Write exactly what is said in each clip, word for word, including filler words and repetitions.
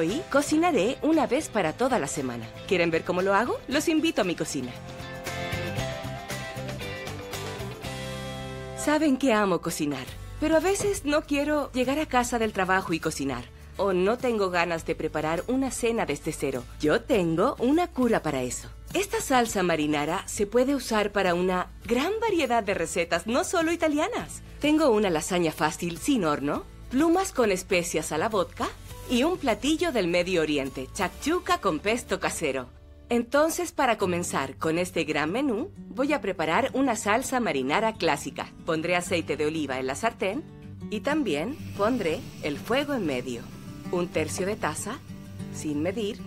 Hoy cocinaré una vez para toda la semana. ¿Quieren ver cómo lo hago? Los invito a mi cocina. Saben que amo cocinar, pero a veces no quiero llegar a casa del trabajo y cocinar. O no tengo ganas de preparar una cena desde cero. Yo tengo una cura para eso. Esta salsa marinara se puede usar para una gran variedad de recetas, no solo italianas. Tengo una lasaña fácil sin horno, plumas con especias a la vodka y un platillo del Medio Oriente, shakshuka con pesto casero. Entonces, para comenzar con este gran menú, voy a preparar una salsa marinara clásica. Pondré aceite de oliva en la sartén y también pondré el fuego en medio. Un tercio de taza, sin medir.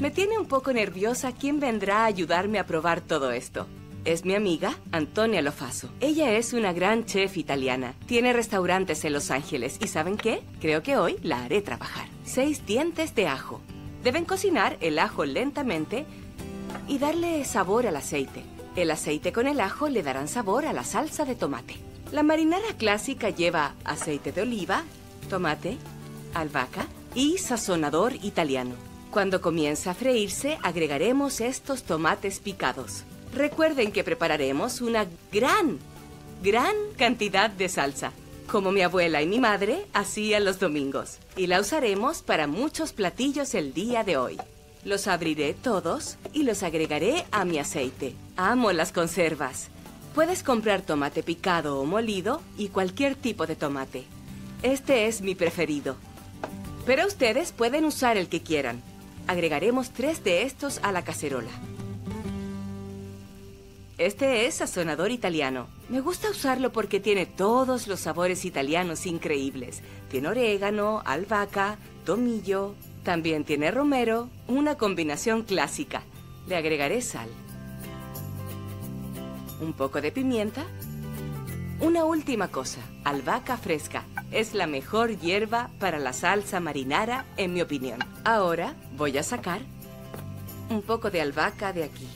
Me tiene un poco nerviosa quién vendrá a ayudarme a probar todo esto. Es mi amiga, Antonia Lofaso. Ella es una gran chef italiana. Tiene restaurantes en Los Ángeles. ¿Y saben qué? Creo que hoy la haré trabajar. Seis dientes de ajo. Deben cocinar el ajo lentamente y darle sabor al aceite. El aceite con el ajo le darán sabor a la salsa de tomate. La marinara clásica lleva aceite de oliva, tomate, albahaca y sazonador italiano. Cuando comienza a freírse, agregaremos estos tomates picados. Recuerden que prepararemos una gran, gran cantidad de salsa, como mi abuela y mi madre hacían los domingos. Y la usaremos para muchos platillos el día de hoy. Los abriré todos y los agregaré a mi aceite. Amo las conservas. Puedes comprar tomate picado o molido y cualquier tipo de tomate. Este es mi preferido, pero ustedes pueden usar el que quieran. Agregaremos tres de estos a la cacerola. Este es sazonador italiano. Me gusta usarlo porque tiene todos los sabores italianos increíbles. Tiene orégano, albahaca, tomillo. También tiene romero, una combinación clásica. Le agregaré sal, un poco de pimienta. Una última cosa, albahaca fresca. Es la mejor hierba para la salsa marinara, en mi opinión. Ahora voy a sacar un poco de albahaca de aquí.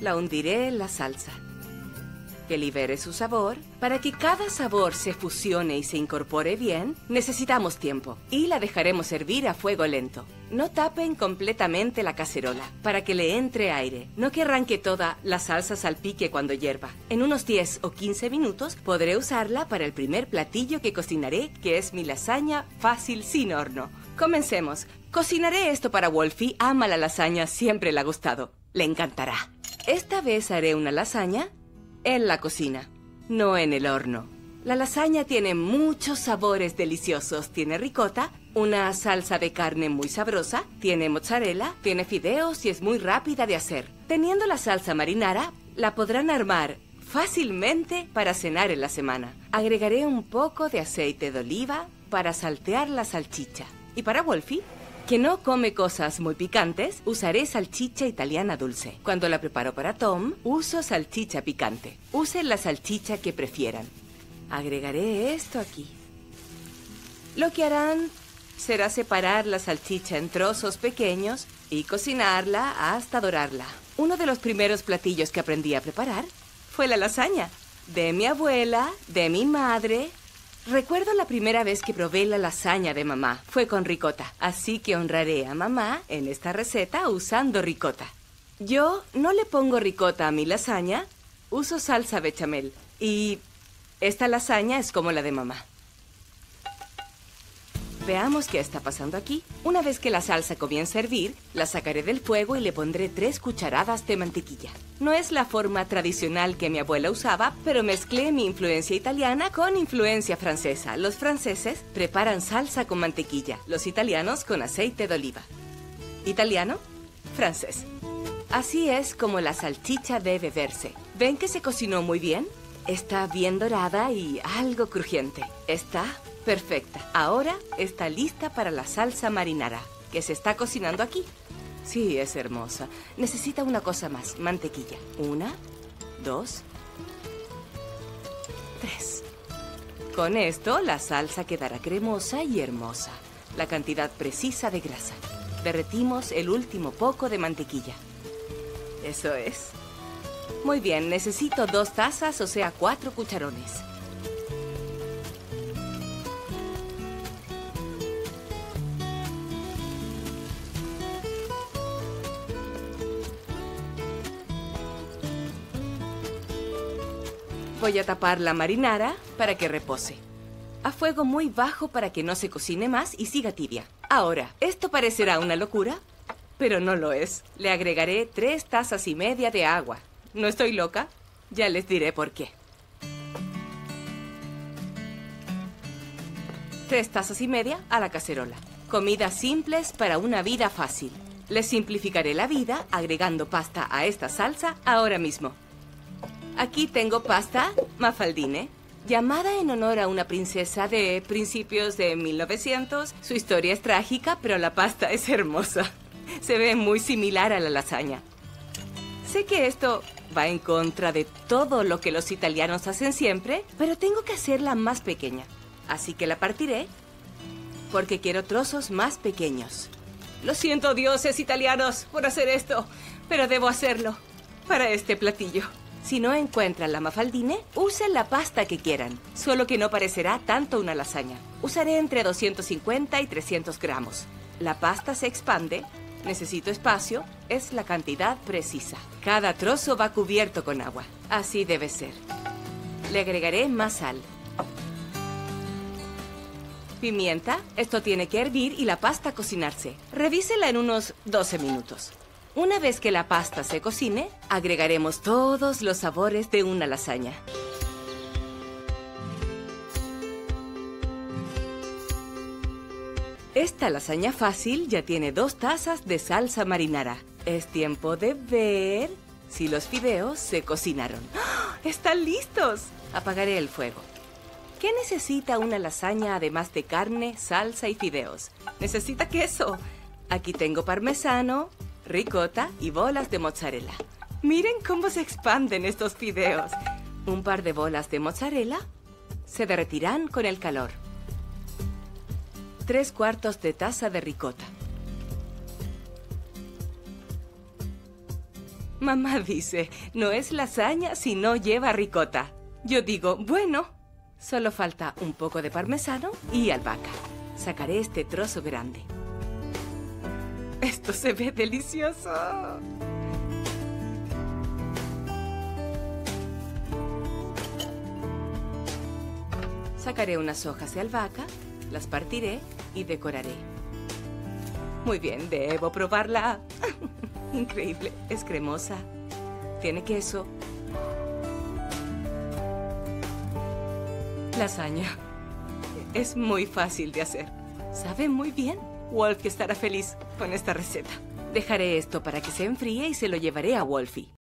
La hundiré en la salsa, que libere su sabor. Para que cada sabor se fusione y se incorpore bien, necesitamos tiempo y la dejaremos hervir a fuego lento. No tapen completamente la cacerola para que le entre aire. No querrán que toda la salsa salpique cuando hierva. En unos diez o quince minutos podré usarla para el primer platillo que cocinaré, que es mi lasaña fácil sin horno. Comencemos. Cocinaré esto para Wolfie. Ama la lasaña, siempre le ha gustado. Le encantará. Esta vez haré una lasaña en la cocina, no en el horno. La lasaña tiene muchos sabores deliciosos. Tiene ricota, una salsa de carne muy sabrosa, tiene mozzarella, tiene fideos y es muy rápida de hacer. Teniendo la salsa marinara, la podrán armar fácilmente para cenar en la semana. Agregaré un poco de aceite de oliva para saltear la salchicha. Y para Wolfie, que no come cosas muy picantes, usaré salchicha italiana dulce. Cuando la preparo para Tom, uso salchicha picante. Usen la salchicha que prefieran. Agregaré esto aquí. Lo que harán será separar la salchicha en trozos pequeños y cocinarla hasta dorarla. Uno de los primeros platillos que aprendí a preparar fue la lasaña. De mi abuela, de mi madre. Recuerdo la primera vez que probé la lasaña de mamá. Fue con ricota, así que honraré a mamá en esta receta usando ricota. Yo no le pongo ricota a mi lasaña, uso salsa bechamel. Y esta lasaña es como la de mamá. Veamos qué está pasando aquí. Una vez que la salsa comience a hervir, la sacaré del fuego y le pondré tres cucharadas de mantequilla. No es la forma tradicional que mi abuela usaba, pero mezclé mi influencia italiana con influencia francesa. Los franceses preparan salsa con mantequilla, los italianos con aceite de oliva. Italiano, francés. Así es como la salchicha debe verse. ¿Ven que se cocinó muy bien? Está bien dorada y algo crujiente. Está perfecta. Ahora está lista para la salsa marinara, que se está cocinando aquí. Sí, es hermosa. Necesita una cosa más, mantequilla. Una, dos, tres. Con esto la salsa quedará cremosa y hermosa. La cantidad precisa de grasa. Derretimos el último poco de mantequilla. Eso es. Muy bien, necesito dos tazas, o sea, cuatro cucharones. Voy a tapar la marinara para que repose. A fuego muy bajo para que no se cocine más y siga tibia. Ahora, esto parecerá una locura, pero no lo es. Le agregaré tres tazas y media de agua. ¿No estoy loca? Ya les diré por qué. Tres tazas y media a la cacerola. Comidas simples para una vida fácil. Les simplificaré la vida agregando pasta a esta salsa ahora mismo. Aquí tengo pasta mafaldine, llamada en honor a una princesa de principios de mil novecientos. Su historia es trágica, pero la pasta es hermosa. Se ve muy similar a la lasaña. Sé que esto va en contra de todo lo que los italianos hacen siempre, pero tengo que hacerla más pequeña. Así que la partiré porque quiero trozos más pequeños. Lo siento, dioses italianos, por hacer esto, pero debo hacerlo para este platillo. Si no encuentran la mafaldine, usen la pasta que quieran, solo que no parecerá tanto una lasaña. Usaré entre doscientos cincuenta y trescientos gramos. La pasta se expande, necesito espacio, es la cantidad precisa. Cada trozo va cubierto con agua, así debe ser. Le agregaré más sal. Pimienta, esto tiene que hervir y la pasta cocinarse. Revísela en unos doce minutos. Una vez que la pasta se cocine, agregaremos todos los sabores de una lasaña. Esta lasaña fácil ya tiene dos tazas de salsa marinara. Es tiempo de ver si los fideos se cocinaron. ¡Oh! ¡Están listos! Apagaré el fuego. ¿Qué necesita una lasaña además de carne, salsa y fideos? Necesita queso. Aquí tengo parmesano, ricota y bolas de mozzarella. Miren cómo se expanden estos fideos. Un par de bolas de mozzarella se derretirán con el calor. Tres cuartos de taza de ricota. Mamá dice, no es lasaña si no lleva ricota. Yo digo, bueno, solo falta un poco de parmesano y albahaca. Sacaré este trozo grande. ¡Esto se ve delicioso! Sacaré unas hojas de albahaca, las partiré y decoraré. Muy bien, debo probarla. Increíble, es cremosa. Tiene queso. Lasaña. Es muy fácil de hacer. Sabe muy bien. Wolf estará feliz con esta receta. Dejaré esto para que se enfríe y se lo llevaré a Wolfie.